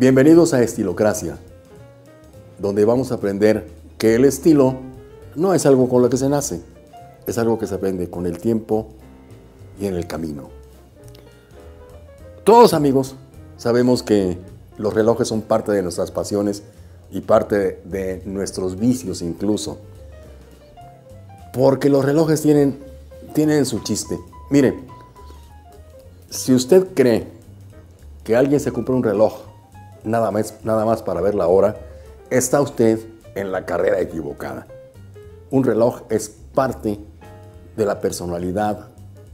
Bienvenidos a Estilocracia, donde vamos a aprender que el estilo no es algo con lo que se nace, es algo que se aprende con el tiempo y en el camino. Todos, amigos, sabemos que los relojes son parte de nuestras pasiones y parte de nuestros vicios incluso, porque los relojes tienen su chiste. Mire, si usted cree que alguien se compró un reloj nada más para ver la hora, está usted en la carrera equivocada. Un reloj es parte de la personalidad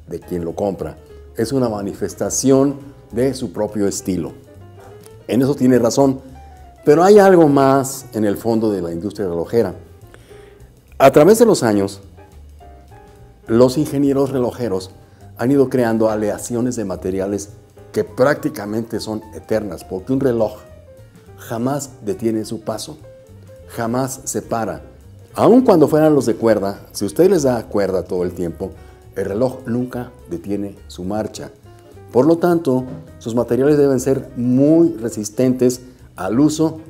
de quien lo compra. Es una manifestación de su propio estilo. En eso tiene razón. Pero hay algo más en el fondo de la industria relojera. A través de los años, los ingenieros relojeros han ido creando aleaciones de materiales que prácticamente son eternas, porque un reloj jamás detiene su paso, jamás se para. Aun cuando fueran los de cuerda, si usted les da cuerda todo el tiempo, el reloj nunca detiene su marcha. Por lo tanto, sus materiales deben ser muy resistentes al uso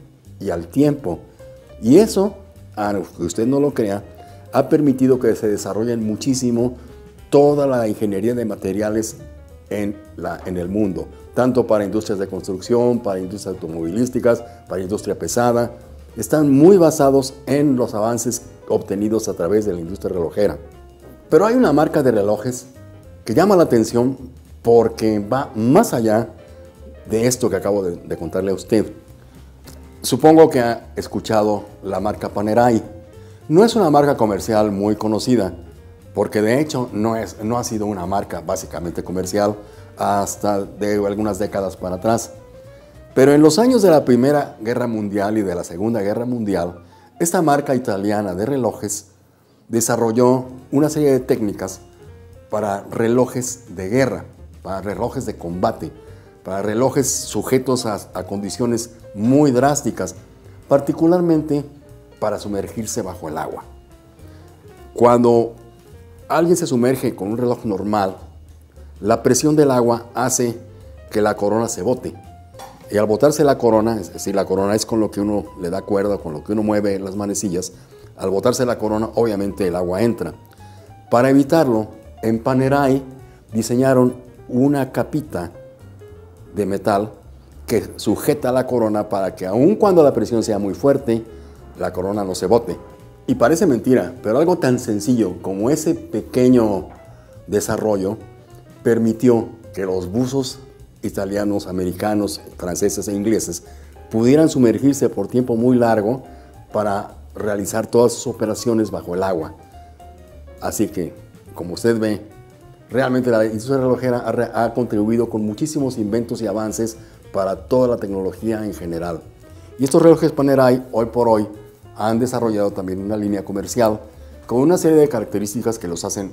y al tiempo. Y eso, aunque usted no lo crea, ha permitido que se desarrollen muchísimo toda la ingeniería de materiales en el mundo, tanto para industrias de construcción, para industrias automovilísticas, para industria pesada. Están muy basados en los avances obtenidos a través de la industria relojera. Pero hay una marca de relojes que llama la atención porque va más allá de esto que acabo de contarle a usted. Supongo que ha escuchado la marca Panerai. No es una marca comercial muy conocida, porque de hecho no ha sido una marca básicamente comercial hasta de algunas décadas para atrás. Pero en los años de la Primera Guerra Mundial y de la Segunda Guerra Mundial, esta marca italiana de relojes desarrolló una serie de técnicas para relojes de guerra, para relojes de combate, para relojes sujetos a condiciones muy drásticas, particularmente para sumergirse bajo el agua. Cuando alguien se sumerge con un reloj normal, la presión del agua hace que la corona se bote. Y al botarse la corona, es decir, la corona es con lo que uno le da cuerda, con lo que uno mueve las manecillas, al botarse la corona, obviamente el agua entra. Para evitarlo, en Panerai diseñaron una capita de metal que sujeta la corona para que aun cuando la presión sea muy fuerte, la corona no se bote. Y parece mentira, pero algo tan sencillo como ese pequeño desarrollo permitió que los buzos italianos, americanos, franceses e ingleses pudieran sumergirse por tiempo muy largo para realizar todas sus operaciones bajo el agua. Así que, como usted ve, realmente la industria relojera ha contribuido con muchísimos inventos y avances para toda la tecnología en general. Y estos relojes Panerai, hoy por hoy, han desarrollado también una línea comercial con una serie de características que los hacen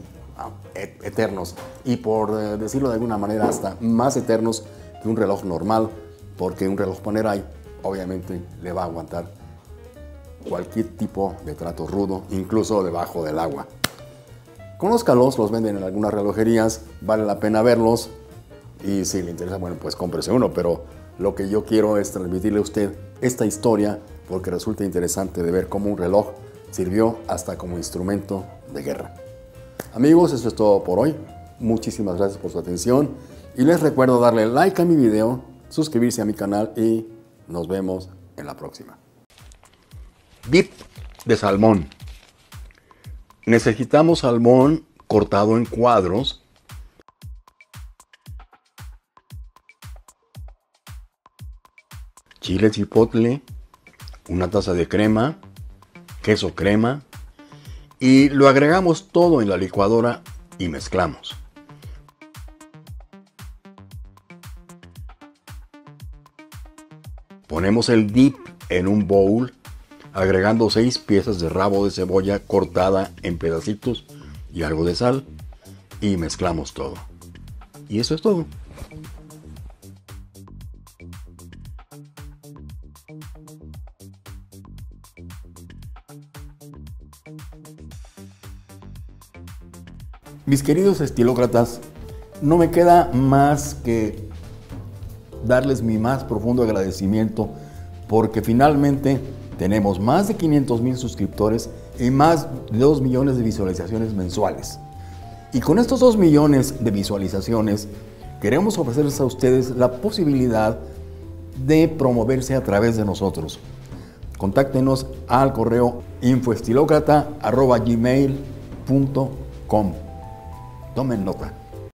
eternos y, por decirlo de alguna manera, hasta más eternos que un reloj normal, porque un reloj Panerai obviamente le va a aguantar cualquier tipo de trato rudo, incluso debajo del agua. Conózcalos, los venden en algunas relojerías, vale la pena verlos y si le interesa, bueno, pues cómprese uno, pero lo que yo quiero es transmitirle a usted esta historia porque resulta interesante de ver cómo un reloj sirvió hasta como instrumento de guerra. Amigos, eso es todo por hoy. Muchísimas gracias por su atención y les recuerdo darle like a mi video, suscribirse a mi canal y nos vemos en la próxima. Bip de salmón. Necesitamos salmón cortado en cuadros. Chile chipotle, una taza de crema, queso crema y lo agregamos todo en la licuadora y mezclamos. Ponemos el dip en un bowl agregando 6 piezas de rabo de cebolla cortada en pedacitos y algo de sal y mezclamos todo. Y eso es todo. Mis queridos estilócratas, no me queda más que darles mi más profundo agradecimiento, porque finalmente tenemos más de 500,000 suscriptores y más de 2 millones de visualizaciones mensuales. Y con estos 2 millones de visualizaciones queremos ofrecerles a ustedes la posibilidad de promoverse a través de nosotros. Contáctenos al correo infoestilocrata@gmail.com. Tomen nota.